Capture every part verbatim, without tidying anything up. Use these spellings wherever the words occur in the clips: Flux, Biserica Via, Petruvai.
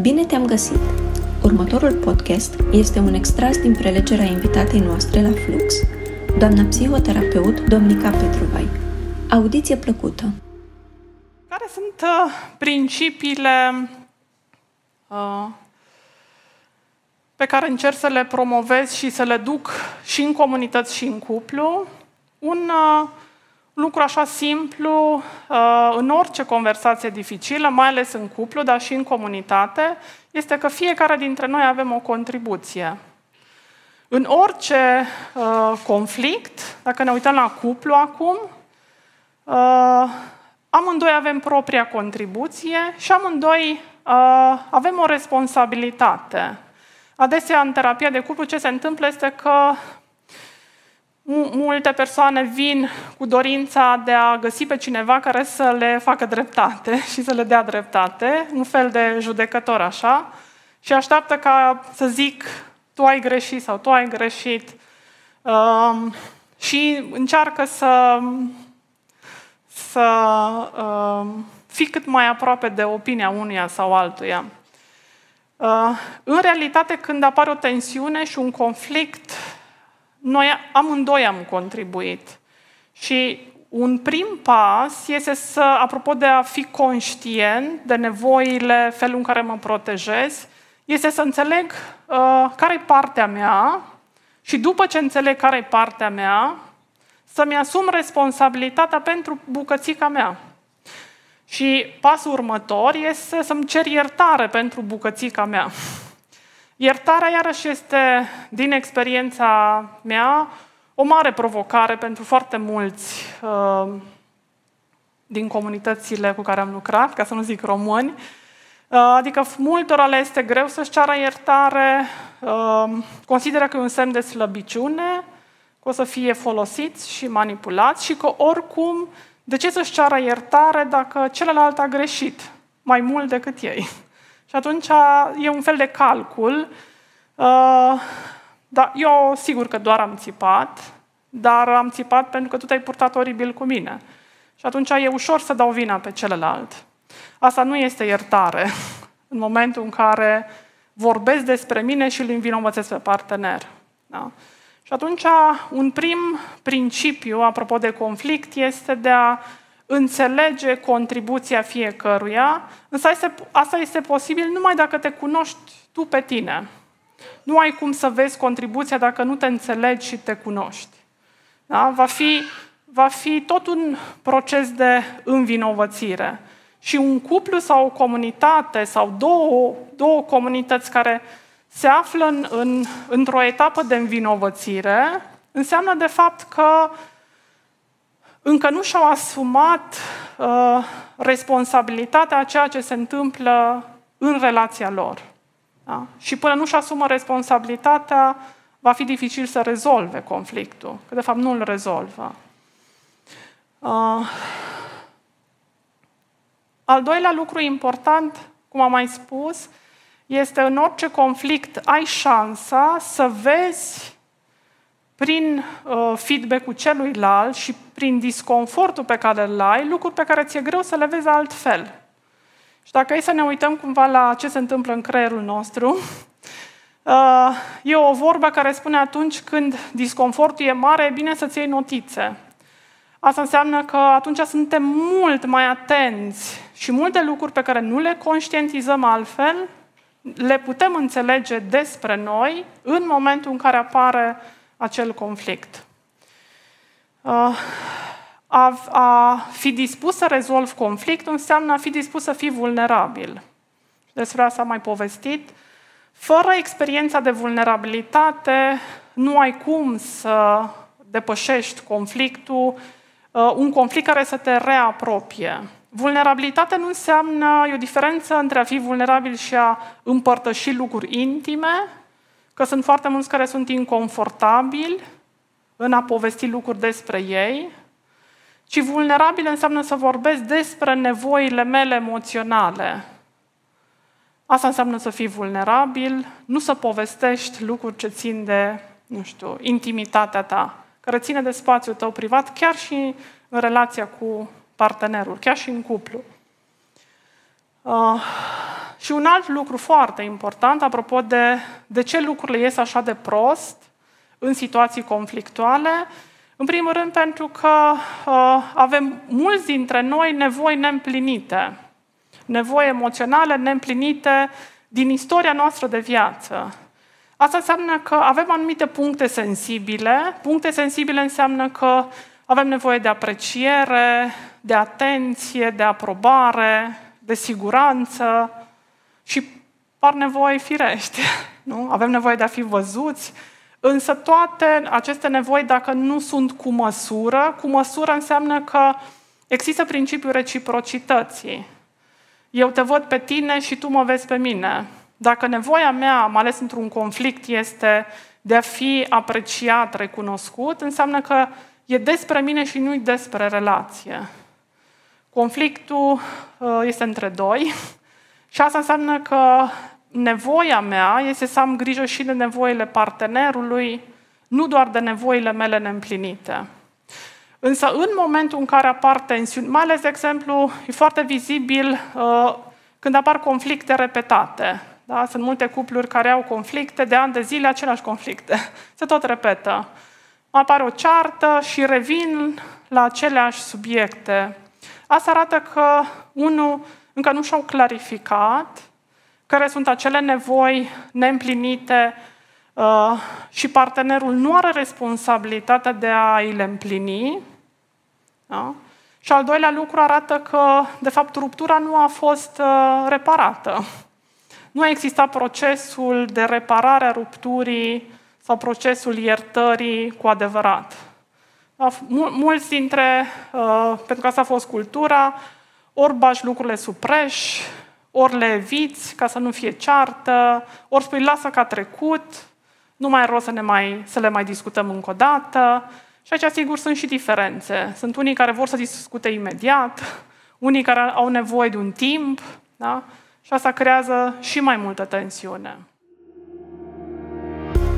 Bine te-am găsit! Următorul podcast este un extras din prelegerea invitatei noastre la Flux, doamna psihoterapeut domnica Petruvai. Audiție plăcută! Care sunt uh, principiile uh, pe care încerc să le promovez și să le duc și în comunități și în cuplu? Un uh, lucru așa simplu, în orice conversație dificilă, mai ales în cuplu, dar și în comunitate, este că fiecare dintre noi avem o contribuție. În orice conflict, dacă ne uităm la cuplu acum, amândoi avem propria contribuție și amândoi avem o responsabilitate. Adesea, în terapia de cuplu, ce se întâmplă este că multe persoane vin cu dorința de a găsi pe cineva care să le facă dreptate și să le dea dreptate, un fel de judecător așa, și așteaptă ca să zic, tu ai greșit sau tu ai greșit, uh, și încearcă să, să uh, fii cât mai aproape de opinia unuia sau altuia. Uh, în realitate, când apare o tensiune și un conflict, noi amândoi am contribuit. Și un prim pas este să, apropo de a fi conștient de nevoile, felul în care mă protejez, este să înțeleg uh, care-i partea mea și după ce înțeleg care-i partea mea, să-mi asum responsabilitatea pentru bucățica mea. Și pasul următor este să-mi cer iertare pentru bucățica mea. Iertarea, iarăși, este, din experiența mea, o mare provocare pentru foarte mulți uh, din comunitățile cu care am lucrat, ca să nu zic români. Uh, adică multora le este greu să-și ceară iertare, uh, consideră că e un semn de slăbiciune, că o să fie folosiți și manipulați și că, oricum, de ce să-și ceară iertare dacă celălalt a greșit mai mult decât ei? Și atunci e un fel de calcul. Uh, da, eu sigur că doar am țipat, dar am țipat pentru că tu te-ai purtat oribil cu mine. Și atunci e ușor să dau vina pe celălalt. Asta nu este iertare în momentul în care vorbesc despre mine și îl învinovățesc pe partener. Da? Și atunci un prim principiu, apropo de conflict, este de a înțelege contribuția fiecăruia, însă asta este posibil numai dacă te cunoști tu pe tine. Nu ai cum să vezi contribuția dacă nu te înțelegi și te cunoști. Da? Va fi, va fi tot un proces de învinovățire. Și un cuplu sau o comunitate sau două, două comunități care se află în, în, într-o etapă de învinovățire înseamnă de fapt că încă nu și-au asumat uh, responsabilitatea a ceea ce se întâmplă în relația lor. Da? Și până nu-și asumă responsabilitatea, va fi dificil să rezolve conflictul, că de fapt nu îl rezolvă. Uh, al doilea lucru important, cum am mai spus, este în orice conflict ai șansa să vezi prin uh, feedback-ul celuilalt și prin disconfortul pe care îl ai, lucruri pe care ți-e greu să le vezi altfel. Și dacă e să ne uităm cumva la ce se întâmplă în creierul nostru, uh, e o vorbă care spune atunci când disconfortul e mare, e bine să-ți iei notițe. Asta înseamnă că atunci suntem mult mai atenți și multe lucruri pe care nu le conștientizăm altfel, le putem înțelege despre noi în momentul în care apare acel conflict. A, a fi dispus să rezolv conflictul înseamnă a fi dispus să fii vulnerabil. Despre asta am mai povestit. Fără experiența de vulnerabilitate, nu ai cum să depășești conflictul, un conflict care să te reapropie. Vulnerabilitatea nu înseamnă, e o diferență între a fi vulnerabil și a împărtăși lucruri intime, că sunt foarte mulți care sunt inconfortabili în a povesti lucruri despre ei, ci vulnerabil înseamnă să vorbesc despre nevoile mele emoționale. Asta înseamnă să fii vulnerabil, nu să povestești lucruri ce țin de, nu știu, intimitatea ta, care ține de spațiul tău privat, chiar și în relația cu partenerul, chiar și în cuplu. Uh, Și un alt lucru foarte important, apropo de, de ce lucrurile ies așa de prost în situații conflictuale, în primul rând pentru că uh, avem mulți dintre noi nevoi neîmplinite, nevoi emoționale neîmplinite din istoria noastră de viață. Asta înseamnă că avem anumite puncte sensibile. Puncte sensibile înseamnă că avem nevoie de apreciere, de atenție, de aprobare, de siguranță și par nevoi firești. Nu? Avem nevoie de a fi văzuți, însă toate aceste nevoi, dacă nu sunt cu măsură, cu măsură înseamnă că există principiul reciprocității. Eu te văd pe tine și tu mă vezi pe mine. Dacă nevoia mea, mai ales într-un conflict, este de a fi apreciat, recunoscut, înseamnă că e despre mine și nu-i despre relație. Conflictul este între doi și asta înseamnă că nevoia mea este să am grijă și de nevoile partenerului, nu doar de nevoile mele neîmplinite. Însă în momentul în care apar tensiuni, mai ales, de exemplu, e foarte vizibil când apar conflicte repetate. Da? Sunt multe cupluri care au conflicte de ani de zile, aceleași conflicte. Se tot repetă. Apare o ceartă și revin la aceleași subiecte. Asta arată că, unul, încă nu și-au clarificat care sunt acele nevoi neîmplinite uh, și partenerul nu are responsabilitatea de a îi le împlini. Da? Și al doilea lucru arată că, de fapt, ruptura nu a fost uh, reparată. Nu a existat procesul de reparare a rupturii sau procesul iertării cu adevărat. Mulți dintre, uh, pentru că asta a fost cultura, ori bagi lucrurile sub preș, ori le eviți ca să nu fie ceartă, ori spui lasă ca trecut, nu mai e rost să, ne mai, să le mai discutăm încă o dată. Și aici, sigur, sunt și diferențe. Sunt unii care vor să discute imediat, unii care au nevoie de un timp, da? Și asta creează și mai multă tensiune.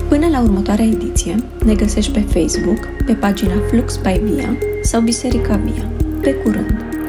Până la următoarea ediție, ne găsești pe Facebook, pe pagina Flux by Via sau Biserica Via. Pe curând!